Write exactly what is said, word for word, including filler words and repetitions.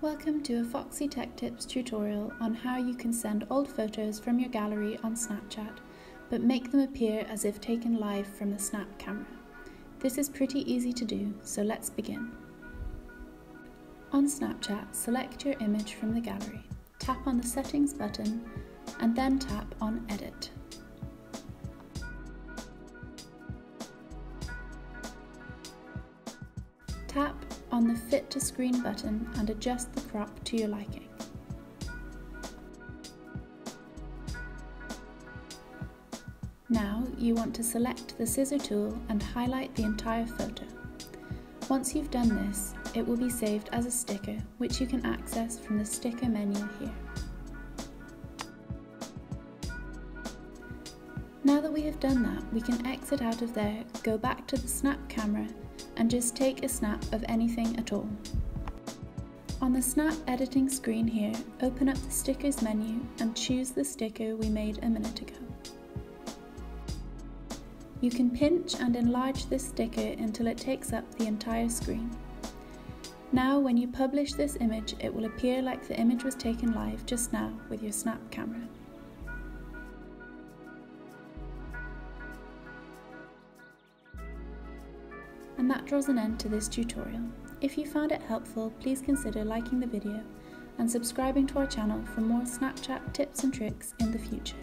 Welcome to a Foxy Tech Tips tutorial on how you can send old photos from your gallery on Snapchat, but make them appear as if taken live from the Snap camera. This is pretty easy to do, so let's begin. On Snapchat, select your image from the gallery, tap on the Settings button, and then tap on Edit. Tap on the Fit to Screen button and adjust the crop to your liking. Now you want to select the scissor tool and highlight the entire photo. Once you've done this, it will be saved as a sticker, which you can access from the sticker menu here. Now that we have done that, we can exit out of there, go back to the Snap camera, and just take a snap of anything at all. On the snap editing screen here, open up the stickers menu and choose the sticker we made a minute ago. You can pinch and enlarge this sticker until it takes up the entire screen. Now when you publish this image, it will appear like the image was taken live just now with your Snap camera. And that draws an end to this tutorial. If you found it helpful, please consider liking the video and subscribing to our channel for more Snapchat tips and tricks in the future.